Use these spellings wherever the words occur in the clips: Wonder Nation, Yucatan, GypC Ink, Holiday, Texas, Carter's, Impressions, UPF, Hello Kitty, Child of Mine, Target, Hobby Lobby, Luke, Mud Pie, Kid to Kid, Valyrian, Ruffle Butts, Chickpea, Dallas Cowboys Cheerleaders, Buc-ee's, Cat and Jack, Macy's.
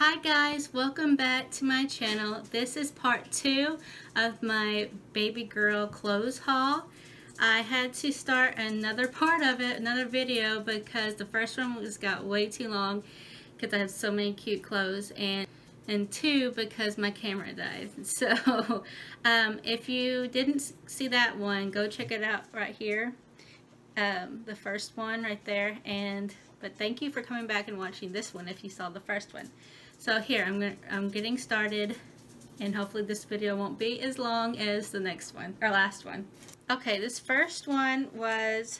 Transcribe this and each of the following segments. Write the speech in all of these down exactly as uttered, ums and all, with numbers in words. Hi guys, welcome back to my channel. This is part two of my baby girl clothes haul. I had to start another part of it, another video, because the first one was got way too long because I have so many cute clothes, and and two, because my camera died. So um, if you didn't see that one, go check it out right here, um, the first one right there. And but thank you for coming back and watching this one if you saw the first one. So here, I'm, gonna, I'm getting started, and hopefully this video won't be as long as the next one, or last one. Okay, this first one was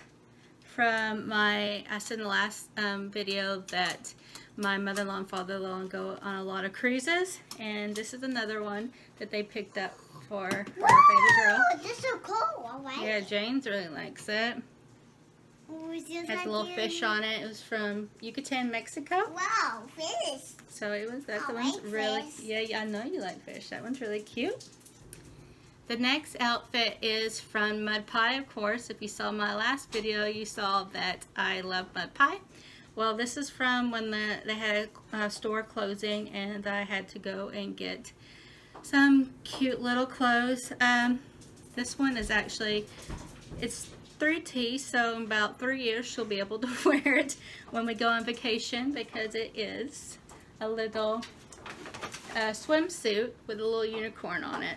from my, I said in the last um, video that my mother-in-law and father-in-law go on a lot of cruises, and this is another one that they picked up for our baby girl. This is so cool, all right. Yeah, James really likes it. It has a little fish on it. It was from Yucatan, Mexico. Wow, fish. So it was, that's the one's really, yeah, yeah, I know you like fish. That one's really cute. The next outfit is from Mud Pie, of course. If you saw my last video, you saw that I love Mud Pie. Well, this is from when the, they had a, a store closing, and I had to go and get some cute little clothes. Um, this one is actually, it's three T, so in about three years she'll be able to wear it when we go on vacation, because it is a little uh, swimsuit with a little unicorn on it.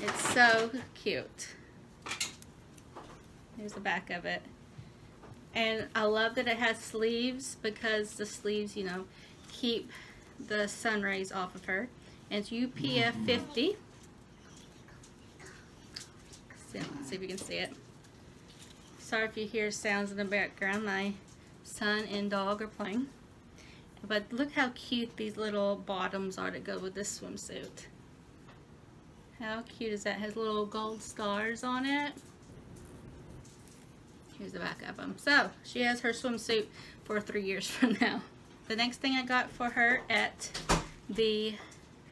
It's so cute. Here's the back of it, and I love that it has sleeves, because the sleeves, you know, keep the sun rays off of her. And it's U P F fifty. So, let's see if you can see it. Sorry if you hear sounds in the background. My son and dog are playing. But look how cute these little bottoms are that go with this swimsuit. How cute is that? It has little gold stars on it. Here's the back of them. So she has her swimsuit for three years from now. The next thing I got for her at the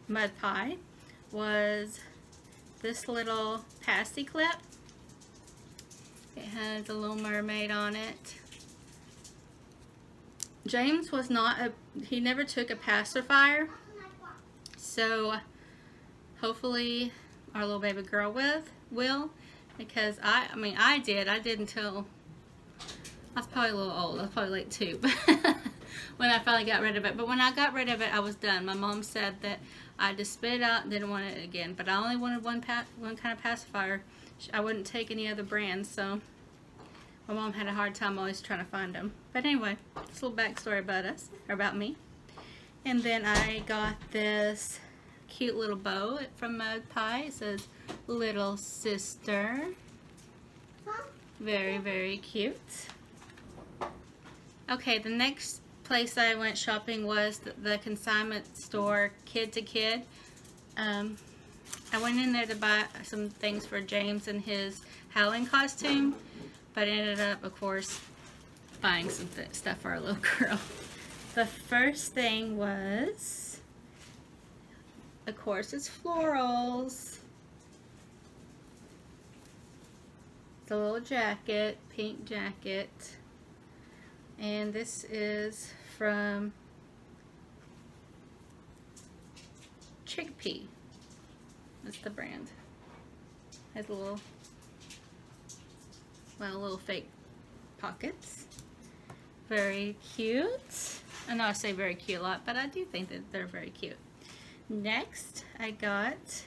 Mud Pie was this little passy clip. It has a little mermaid on it. James was not a, he never took a pacifier. So hopefully our little baby girl with will, because I, I mean I did, I did until, I was probably a little old, I was probably like two, but when I finally got rid of it. But when I got rid of it, I was done. My mom said that I just spit it out and didn't want it again, but I only wanted one, pa one kind of pacifier. I wouldn't take any other brand, so my mom had a hard time always trying to find them. But anyway, this little backstory about us, or about me. And then I got this cute little bow from Mud Pie. It says, "Little Sister." Very, very cute. Okay, the next place I went shopping was the, the consignment store, Kid to Kid. Um, I went in there to buy some things for James and his Halloween costume, but ended up, of course, buying some th stuff for our little girl. The first thing was, of course, it's florals. The little jacket, pink jacket. And this is from Chickpea. That's the brand. Has a little, well, little fake pockets. Very cute. I know I say very cute a lot, but I do think that they're very cute. Next, I got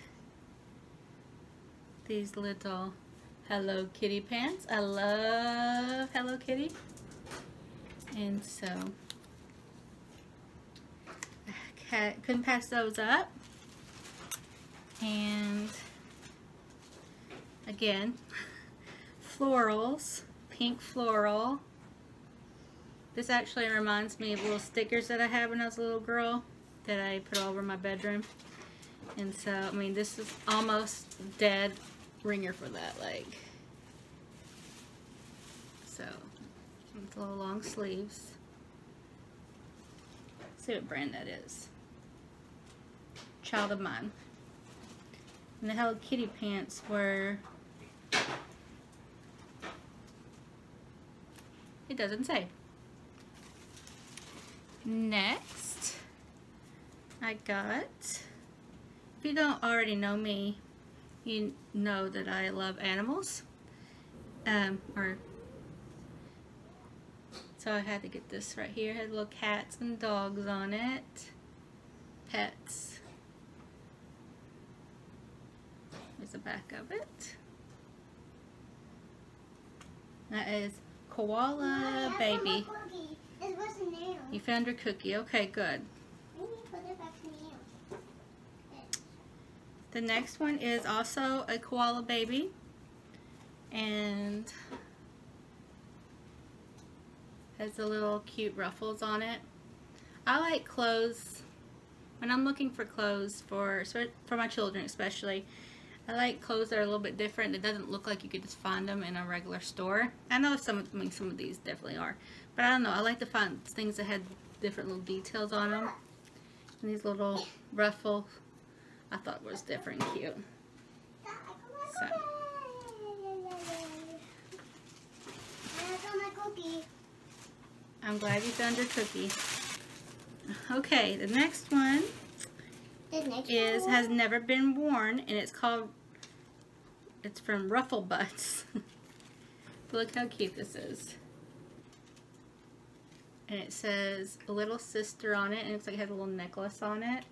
these little Hello Kitty pants. I love Hello Kitty. And so, I couldn't pass those up. And again, florals, pink floral. This actually reminds me of little stickers that I had when I was a little girl that I put all over my bedroom. And so, I mean, this is almost dead ringer for that, like. So, with little long sleeves. Let's see what brand that is. Child of Mine. And the Hello Kitty pants were, it doesn't say. Next, I got, if you don't already know me, you know that I love animals. Um, or so I had to get this right here. It had little cats and dogs on it. Pets. Here's the back of it. That is Koala Mom, Baby. It was a nail. You found your cookie. Okay, good. The next one is also a Koala Baby. And has the little cute ruffles on it. I like clothes. When I'm looking for clothes for for my children especially, I like clothes that are a little bit different. It doesn't look like you could just find them in a regular store. I know some of, I mean, some of these definitely are, but I don't know. I like to find things that had different little details on them. And these little ruffles I thought was different and cute. So. I'm glad you found your cookie. Okay, the next one the next is one. Has never been worn, and it's called, it's from Ruffle Butts. Look how cute this is. And it says a little sister on it, and it looks like it has a little necklace on it.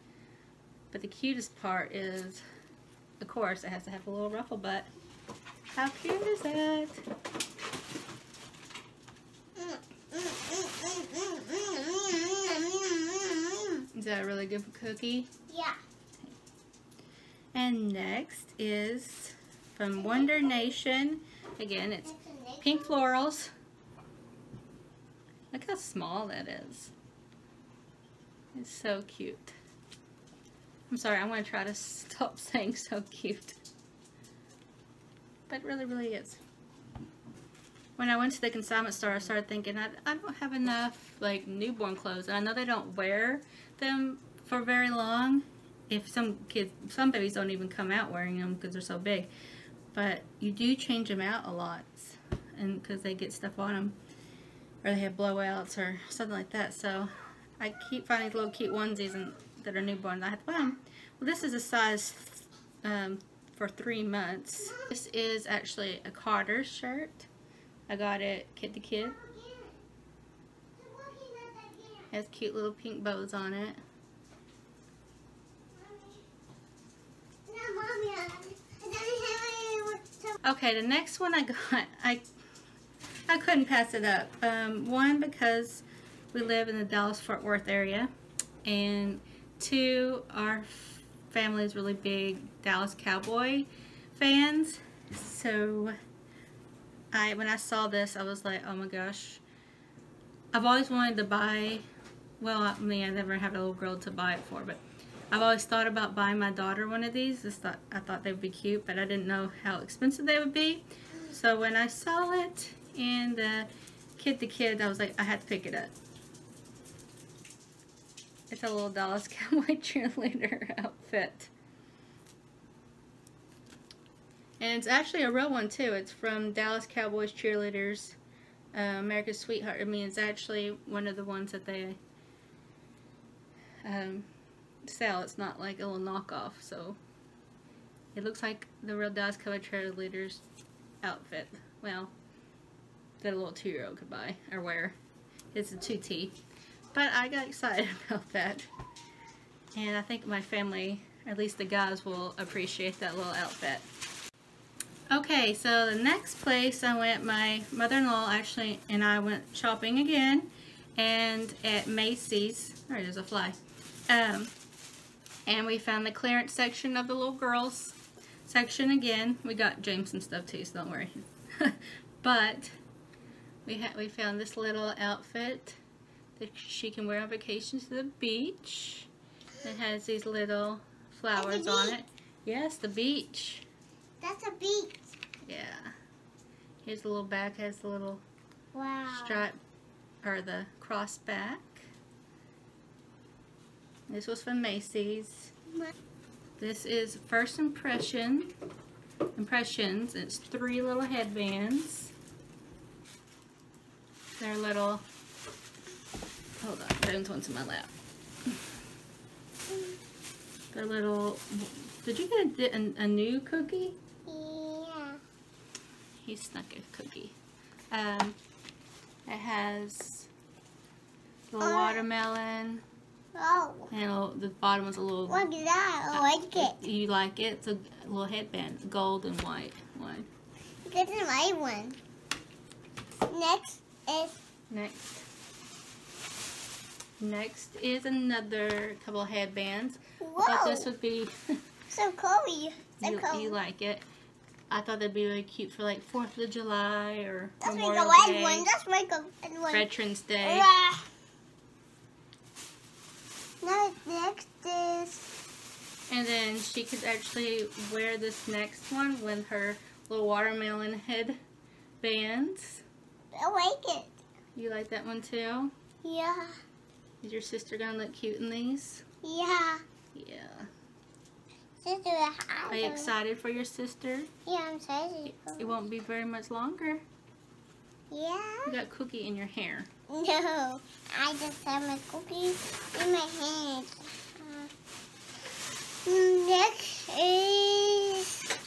But the cutest part is, of course, it has to have a little ruffle butt. How cute is that? Is that a really good cookie? Yeah. And next is from Wonder Nation. Again, it's pink florals. Look how small that is. It's so cute. I'm sorry, I'm going to try to stop saying so cute. But it really, really is. When I went to the consignment store, I started thinking, I, I don't have enough like newborn clothes. And I know they don't wear them for very long. If some kids, some babies don't even come out wearing them because they're so big. But you do change them out a lot, and because they get stuff on them, or they have blowouts or something like that. So I keep finding little cute onesies and that are newborn. I have to buy them. Well, this is a size um, for three months. This is actually a Carter's shirt. I got it Kid to Kid. It has cute little pink bows on it. Okay, the next one I got, I I couldn't pass it up. Um, one, because we live in the Dallas-Fort Worth area, and two, our family is really big Dallas Cowboy fans. So I, when I saw this, I was like, oh my gosh. I've always wanted to buy, well, I mean, I never had a little girl to buy it for, but I've always thought about buying my daughter one of these. Just thought, I thought they would be cute, but I didn't know how expensive they would be. So when I saw it in the Kid to Kid, I was like, I had to pick it up. It's a little Dallas Cowboy Cheerleader outfit. And it's actually a real one too. It's from Dallas Cowboys Cheerleaders, uh, America's Sweetheart. I mean, it's actually one of the ones that they um, sell. It's not like a little knockoff. So it looks like the real Dallas Cowboy Cheerleaders outfit. Well, that a little two-year-old could buy or wear. It's a two T. But I got excited about that, and I think my family, at least the guys, will appreciate that little outfit. Okay, so the next place I went, my mother-in-law actually and I went shopping again, and at Macy's. All right, there's a fly. Um, and we found the clearance section of the little girls section again. We got James some stuff too, so don't worry. But we had we found this little outfit that she can wear on vacation to the beach. It has these little flowers on it. Yes, the beach. That's a beach. Yeah. Here's the little back, has the little wow. stripe, or the cross back. This was from Macy's. This is First Impression. Impressions. It's three little headbands. They're little, hold on, Bones wants in my lap. The little, did you get a, a new cookie? Yeah. He snuck a cookie. Um, it has the uh, watermelon. Oh. And the bottom is a little. Look at that, I like uh, it. You like it? It's a little headband, it's gold and white one. This is my one. Next is. Next. Next is another couple of headbands. Whoa. I thought this would be so cozy. So you, cool. You like it? I thought that'd be really cute for like Fourth of July or That's Memorial like a Day. One. That's like a red one. Veterans Day. Uh, no, next is. And then she could actually wear this next one with her little watermelon headbands. I like it. You like that one too? Yeah. Is your sister gonna look cute in these? Yeah. Yeah. Sister, are you excited for your sister? Yeah, I'm excited. It, it won't be very much longer. Yeah. You got cookie in your hair. No, I just have my cookie in my hand. Uh, next is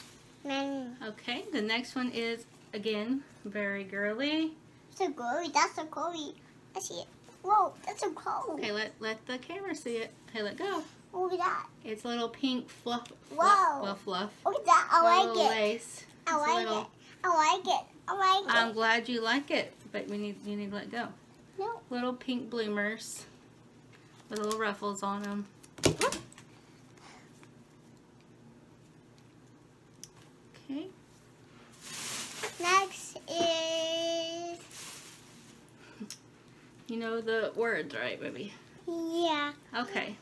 mine. Okay, the next one is again very girly. So girly. That's so girly. I see it. Whoa, that's so cold. Okay, let, let the camera see it. Okay, let go. Look at that. It's a little pink fluff. Whoa. Fluff, well, fluff. Look at that. I like it. Lace. I like little... it. I like it. I like it. I'm glad you like it, but we need you need to let go. No. Little pink bloomers with little ruffles on them. Okay. Next is... You know the words, right, baby? Yeah. Okay.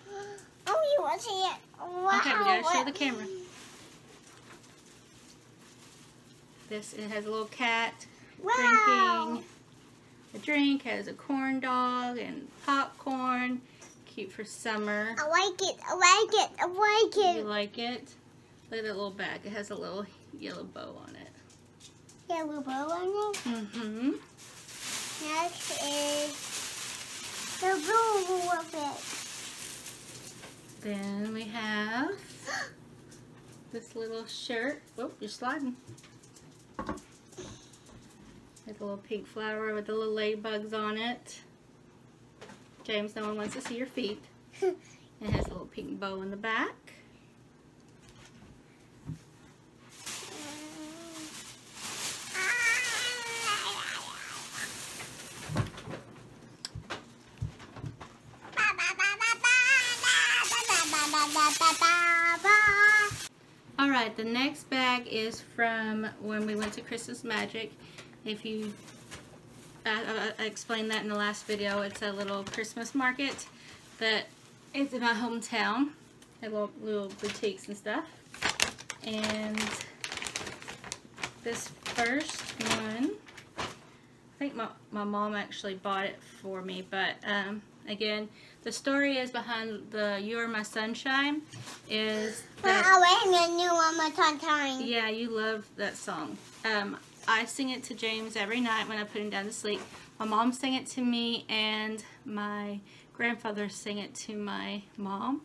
Oh, you want to see it? Wow. Okay, we gotta show the camera. This, it has a little cat wow. drinking a drink, has a corn dog and popcorn. Cute for summer. I like it. I like it. I like it. You like it? Look at that little bag. It has a little yellow bow on it. Yellow bow on it? Mm-hmm. Next is the blue of it. Then we have this little shirt. Oh, you're sliding. There's a little pink flower with the little ladybugs on it. James, no one wants to see your feet. It has a little pink bow in the back. Alright, the next bag is from when we went to Christmas Magic. If you, I, I explained that in the last video, it's a little Christmas market that is in my hometown. They have little, little boutiques and stuff. And this first one, I think my, my mom actually bought it for me, but um, again, the story is behind the You're My Sunshine is that, oh, wait a minute, You're My Sunshine. Yeah, you love that song. Um, I sing it to James every night when I put him down to sleep. My mom sang it to me and my grandfather sang it to my mom.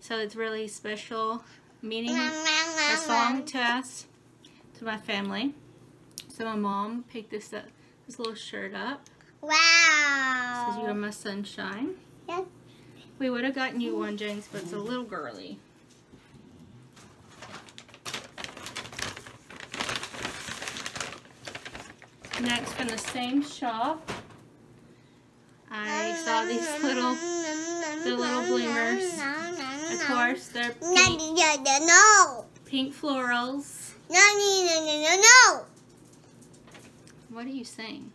So it's really special meaning a song to us, to my family. So my mom picked this up, this little shirt up. Wow. It says You're My Sunshine. Yes. We would have gotten you one, James, but it's a little girly. Next, from the same shop, I saw these little, the little bloomers. Of course, they're pink, no. pink florals. No, no, no, no, no, no. What are you saying?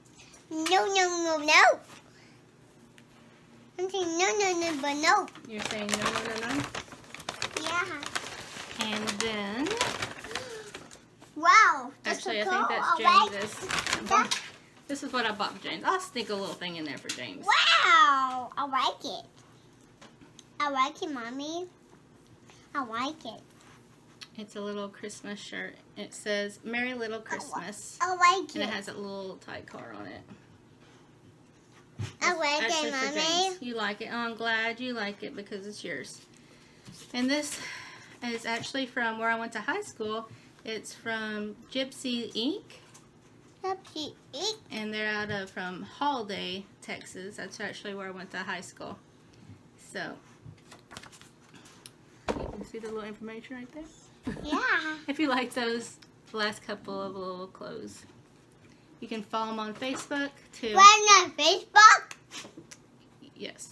No, no, no, no. I'm saying no, no, no, but no. You're saying no, no, no, no? Yeah. And then... Wow. Actually, I think that's James's. That. This is what I bought for James. I'll stick a little thing in there for James. Wow. I like it. I like it, Mommy. I like it. It's a little Christmas shirt. It says, Merry Little Christmas. I, I like it. And it has a little tie collar on it. I like it, Mommy. James. You like it? Oh, I'm glad you like it because it's yours. And this is actually from where I went to high school. It's from GypC Ink. GypC Ink. And they're out of from Holiday, Texas. That's actually where I went to high school. So, you can see the little information right there? Yeah. If you like those last couple of little clothes. You can follow them on Facebook too. Right on Facebook? Yes.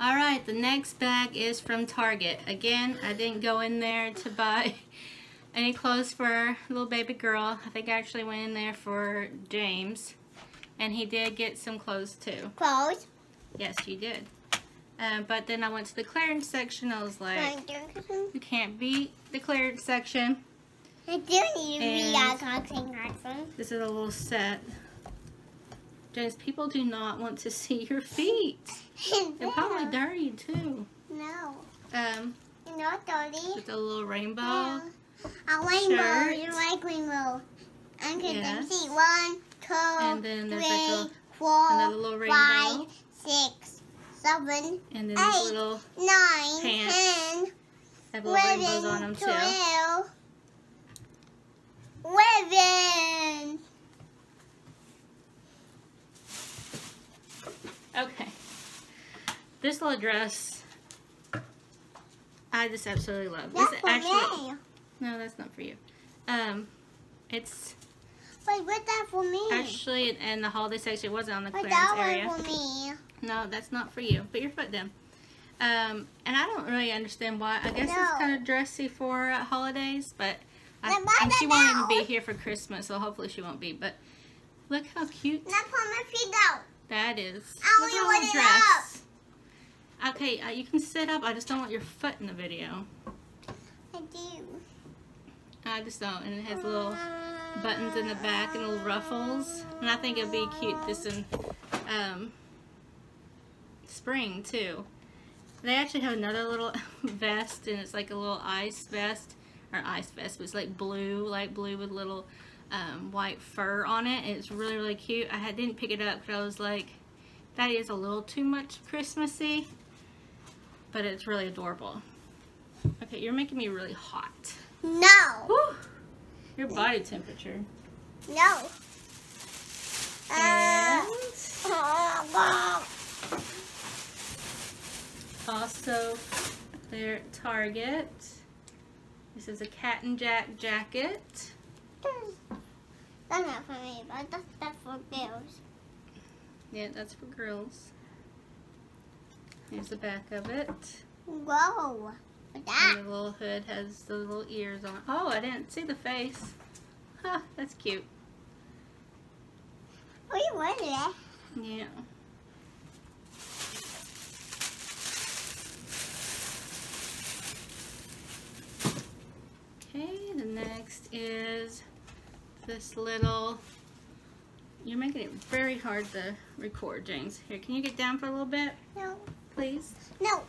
Alright, the next bag is from Target. Again, I didn't go in there to buy any clothes for little baby girl. I think I actually went in there for James. And he did get some clothes too. Clothes? Yes, you did. Um, but then I went to the clearance section. I was like, you can't beat the clearance section. I do need to This is a little set. James, people do not want to see your feet. They're probably dirty too. No. Um. Not dirty. With a little rainbow. Yeah. A rainbow. You like rainbow. I can yes. see one, two, and then three, like a, four, another little rainbow. five, six, seven, and then eight, little nine, pants. ten. Have little eleven, rainbows on them twelve, too. eleven. Okay, this little dress, I just absolutely love. That's this for actually, me. No, that's not for you. Um, it's. Wait, what's that for me? Actually, in, in the holiday section, it wasn't on the but clearance that area. That was for me. No, that's not for you. Put your foot down. Um, and I don't really understand why. I guess no. It's kind of dressy for uh, holidays, but I, and she won't even be here for Christmas, so hopefully she won't be. But look how cute. Now put my feet out. That is. I only want it dress. up. Okay, uh, you can sit up. I just don't want your foot in the video. I do. I just don't. And it has little buttons in the back and little ruffles. And I think it'd be cute this in um, spring too. They actually have another little vest, and it's like a little ice vest or ice vest, but it's like blue, light blue with little. Um, white fur on it. It's really really cute. I had, didn't pick it up because I was like, that is a little too much Christmassy, but it's really adorable. Okay, you're making me really hot. No. Woo. Your body temperature. No. And also, their Target. This is a Cat and Jack jacket. That's not for me, but that's, that's for girls. Yeah, that's for girls. Here's the back of it. Whoa! What's that? And the little hood has the little ears on. Oh, I didn't see the face. Huh, that's cute. We were there. Yeah. Okay, the next is... this little, you're making it very hard to record, James. Here, can you get down for a little bit? No. Please? No.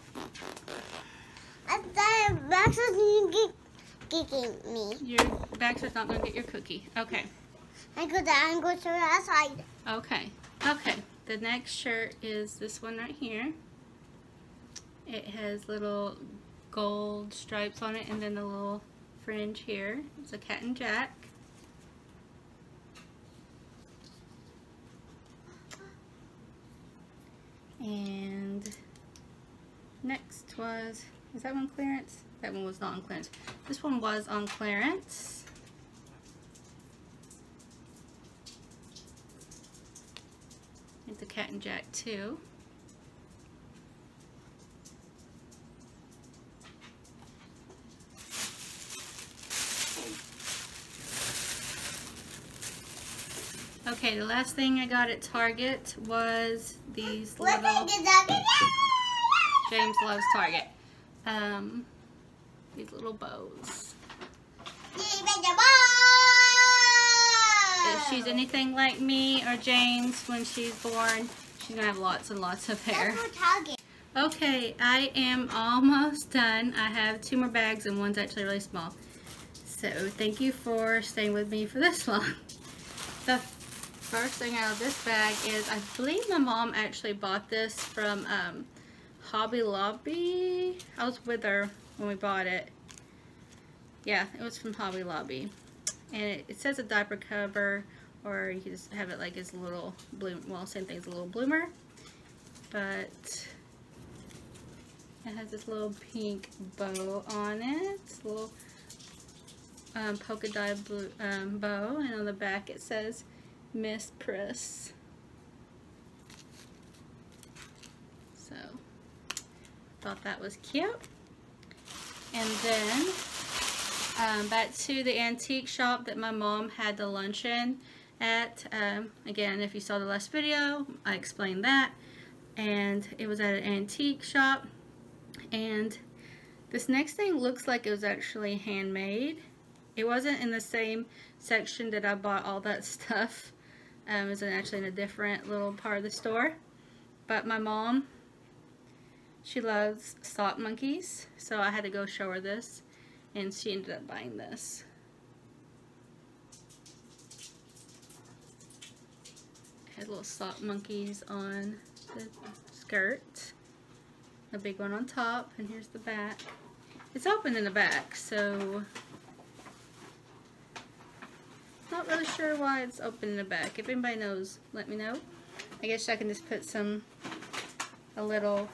Baxter's kicking me. Your Baxter's not going to get your cookie. Okay. I go down and go to the outside. Okay. Okay. The next shirt is this one right here. It has little gold stripes on it and then the little fringe here. It's a Cat and Jack. And next was, is that one clearance? That one was not on clearance. This one was on clearance. It's a Cat and Jack too. Okay, the last thing I got at Target was these little... James loves Target. Um, these little bows. If she's anything like me or James when she's born, she's going to have lots and lots of hair. Okay, I am almost done. I have two more bags and one's actually really small. So, thank you for staying with me for this long. The first thing out of this bag is, I believe my mom actually bought this from um, Hobby Lobby. I was with her when we bought it. Yeah, it was from Hobby Lobby. And it, it says a diaper cover, or you can just have it like as a little bloom. Well, same thing as a little bloomer. But it has this little pink bow on it. It's a little um, polka dot blue, um, bow. And on the back it says Miss Priss. So, thought that was cute. And then, um, back to the antique shop that my mom had the luncheon at. Um, again, if you saw the last video, I explained that. And it was at an antique shop. And this next thing looks like it was actually handmade. It wasn't in the same section that I bought all that stuff. Um, it was actually in a different little part of the store. But my mom, she loves sock monkeys, so I had to go show her this, and she ended up buying this. It had little sock monkeys on the skirt, a big one on top, and here's the back. It's open in the back, so not really sure why it's open in the back. If anybody knows, let me know. I guess I can just put some, a little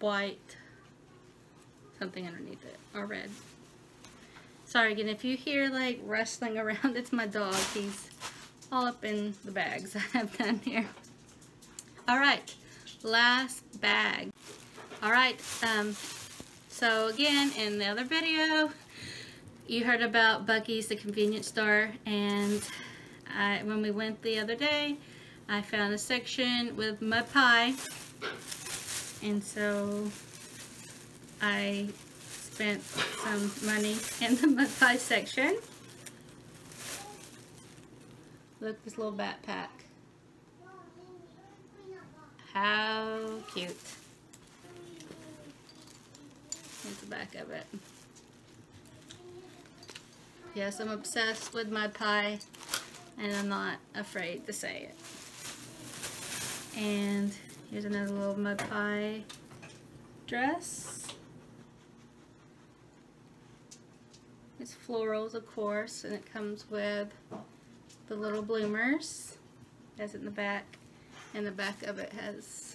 white something underneath it, or red. Sorry again, if you hear like rustling around, it's my dog. He's all up in the bags I have down here. Alright, last bag. Alright, um, so again, in the other video, you heard about Buc-ee's, the convenience store, and I, when we went the other day, I found a section with Mud Pie. And so I spent some money in the Mud Pie section. Look, this little backpack. How cute. Here's the back of it. Yes, I'm obsessed with Mud Pie, and I'm not afraid to say it. And here's another little Mud Pie dress. It's florals, of course, and it comes with the little bloomers. That's in the back, and the back of it has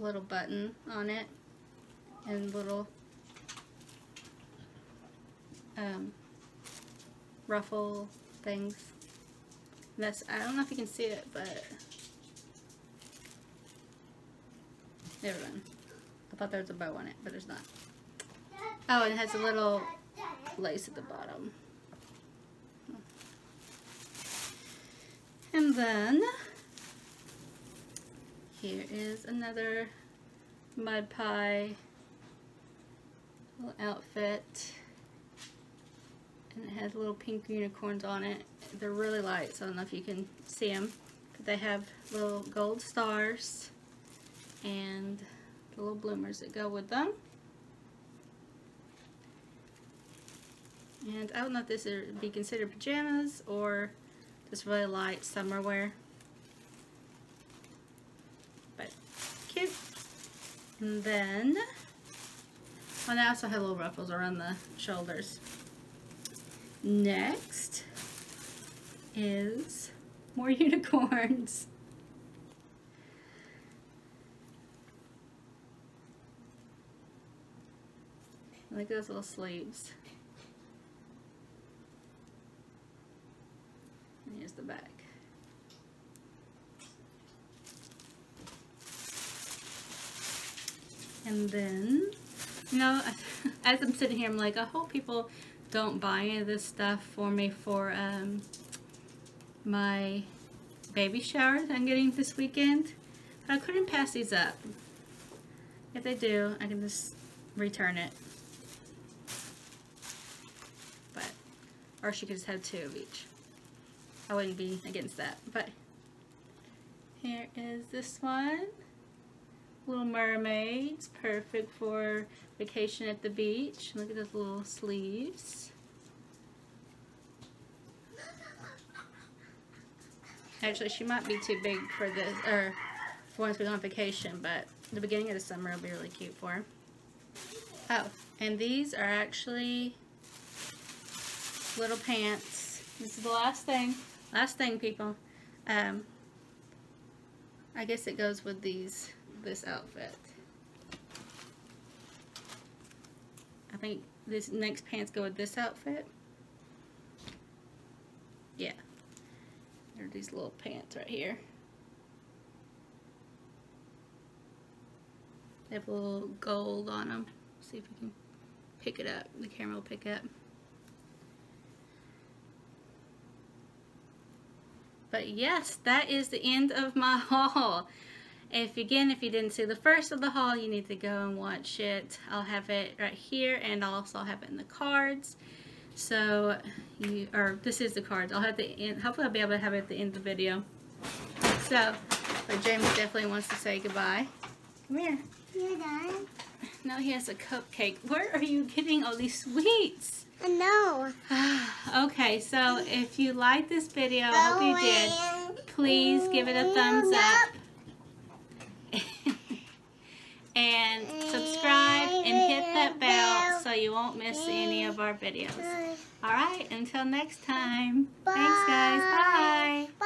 a little button on it and little um, ruffle things. That's, I don't know if you can see it, but never mind. I thought there was a bow on it, but there's not. Oh, and it has a little lace at the bottom. And then here is another Mud Pie little outfit. And it has little pink unicorns on it. They're really light, so I don't know if you can see them. But they have little gold stars and the little bloomers that go with them. And I don't know if this would be considered pajamas or just really light summer wear. But cute. And then, well, they also have little ruffles around the shoulders. Next is more unicorns. Look at those little sleeves. And here's the back. And then, you know, as I'm sitting here, I'm like, I hope people don't buy any of this stuff for me for um, my baby shower that I'm getting this weekend. But I couldn't pass these up. If they do, I can just return it. But, or she could just have two of each. I wouldn't be against that. But here is this one. Little mermaids, perfect for vacation at the beach. Look at those little sleeves. Actually, she might be too big for this, or for once we go on vacation, but the beginning of the summer will be really cute for her. Oh, and these are actually little pants. This is the last thing. Last thing, people. Um, I guess it goes with these, this outfit. I think this next pants go with this outfit. Yeah. There are these little pants right here. They have a little gold on them. See if we can pick it up. The camera will pick up. But yes, that is the end of my haul. If again, if you didn't see the first of the haul, you need to go and watch it. I'll have it right here, and I'll also have it in the cards. So, you or this is the cards. I'll have the end. Hopefully, I'll be able to have it at the end of the video. So, but James definitely wants to say goodbye. Come here. You're done. No, he has a cupcake. Where are you getting all these sweets? I know. Okay, so if you like this video, I hope you did. Please give it a thumbs up. And subscribe and hit that bell so you won't miss any of our videos. Alright, until next time. Bye. Thanks, guys. Bye.